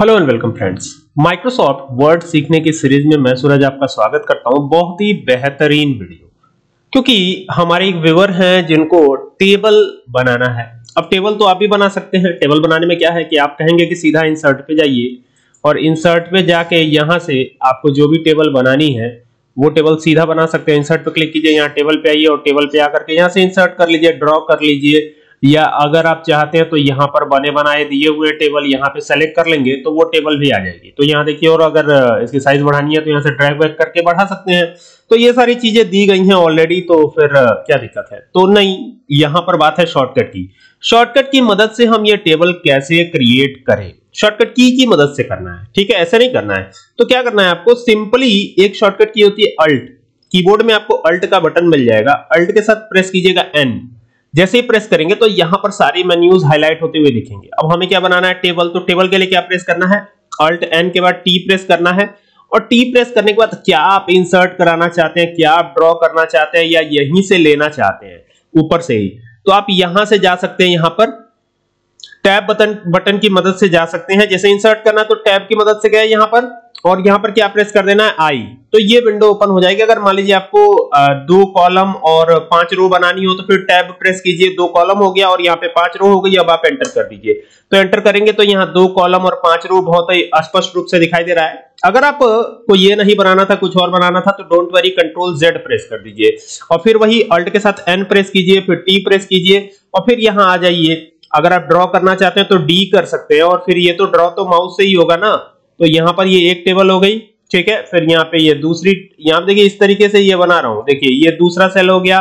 Hello and welcome friends, Microsoft Word सीखने की series में मैं सूरज आपका स्वागत करता हूं। बहुत ही बेहतरीन वीडियो, क्योंकि हमारे एक व्यूअर हैं जिनको टेबल बनाना है। अब टेबल तो आप भी बना सकते हैं। टेबल बनाने में क्या है कि आप कहेंगे कि सीधा इंसर्ट पे जाइए और इंसर्ट पे जाके यहाँ से आपको जो भी टेबल बनानी है वो टेबल सीधा बना सकते हैं। इंसर्ट पे क्लिक कीजिए, यहाँ टेबल पे आइए और टेबल पे आकर के यहाँ से इंसर्ट कर लीजिए, ड्रॉ कर लीजिए, या अगर आप चाहते हैं तो यहाँ पर बने बनाए दिए हुए टेबल यहाँ पे सेलेक्ट कर लेंगे तो वो टेबल भी आ जाएगी। तो यहाँ देखिए, और अगर इसकी साइज बढ़ानी है तो यहाँ से ड्रैग बैक करके बढ़ा सकते हैं। तो ये सारी चीजें दी गई हैं ऑलरेडी, तो फिर क्या दिक्कत है। तो नहीं, यहाँ पर बात है शॉर्टकट की। शॉर्टकट की मदद से हम ये टेबल कैसे क्रिएट करें, शॉर्टकट की मदद से करना है, ठीक है, ऐसे नहीं करना है। तो क्या करना है आपको, सिंपली एक शॉर्टकट की होती है अल्ट। कीबोर्ड में आपको अल्ट का बटन मिल जाएगा, अल्ट के साथ प्रेस कीजिएगा एन। जैसे ही प्रेस करेंगे तो यहाँ पर सारे मेन्यूज हाईलाइट होते हुए दिखेंगे। अब हमें क्या बनाना है, टेबल। तो टेबल के लिए क्या प्रेस करना है, अल्ट एन के बाद टी प्रेस करना है। और टी प्रेस करने के बाद क्या आप इंसर्ट कराना चाहते हैं, क्या आप ड्रॉ करना चाहते हैं, या यहीं से लेना चाहते हैं ऊपर से ही, तो आप यहां से जा सकते हैं। यहाँ पर टैब बटन की मदद से जा सकते हैं। जैसे इंसर्ट करना तो टैब की मदद से गए यहाँ पर, और यहाँ पर क्या प्रेस कर देना है, आई। तो ये विंडो ओपन हो जाएगी। अगर मान लीजिए आपको 2 कॉलम और 5 रो बनानी हो तो फिर टैब प्रेस कीजिए, 2 कॉलम हो गया और यहाँ पे 5 रो हो गई। अब आप एंटर कर दीजिए, तो एंटर करेंगे तो यहाँ 2 कॉलम और 5 रो बहुत ही स्पष्ट रूप से दिखाई दे रहा है। अगर आपको ये नहीं बनाना था, कुछ और बनाना था, तो don't worry, control Z press कर दीजिए और फिर वही अल्ट के साथ एन प्रेस कीजिए, फिर टी प्रेस कीजिए और फिर यहाँ आ जाइए। अगर आप ड्रॉ करना चाहते हैं तो डी कर सकते हैं, और फिर ये तो ड्रॉ तो माउस से ही होगा ना। तो यहाँ पर ये एक टेबल हो गई, ठीक है। फिर यहाँ पे ये दूसरी, यहाँ पे देखिए इस तरीके से ये बना रहा हूँ। देखिए ये दूसरा सेल हो गया,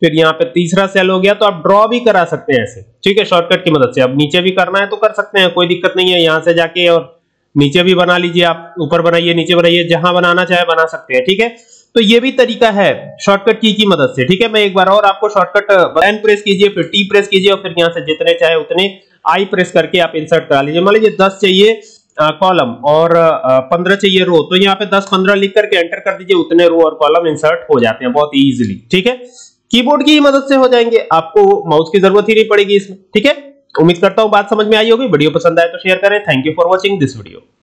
फिर यहाँ पे तीसरा सेल हो गया। तो आप ड्रॉ भी करा सकते हैं ऐसे, ठीक है, शॉर्टकट की मदद से। अब नीचे भी करना है तो कर सकते हैं, कोई दिक्कत नहीं है। यहाँ से जाके और नीचे भी बना लीजिए आप, ऊपर बनाइए, नीचे बनाइए, जहां बनाना चाहे बना सकते हैं, ठीक है। तो ये भी तरीका है शॉर्टकट की मदद से, ठीक है। मैं एक बार और आपको शॉर्टकट एन प्रेस कीजिए, फिर टी प्रेस कीजिए और फिर यहाँ से जितने चाहे उतने आई प्रेस करके आप इंसर्ट करा लीजिए। मान लीजिए 10 चाहिए कॉलम और 15 चाहिए रो, तो यहाँ पे 10-15 लिख करके एंटर कर दीजिए, उतने रो और कॉलम इंसर्ट हो जाते हैं बहुत इजीली, ठीक है। कीबोर्ड की मदद से हो जाएंगे, आपको माउस की जरूरत ही नहीं पड़ेगी इसमें, ठीक है। उम्मीद करता हूँ बात समझ में आई होगी। वीडियो पसंद आए तो शेयर करें। Thank you for watching this video.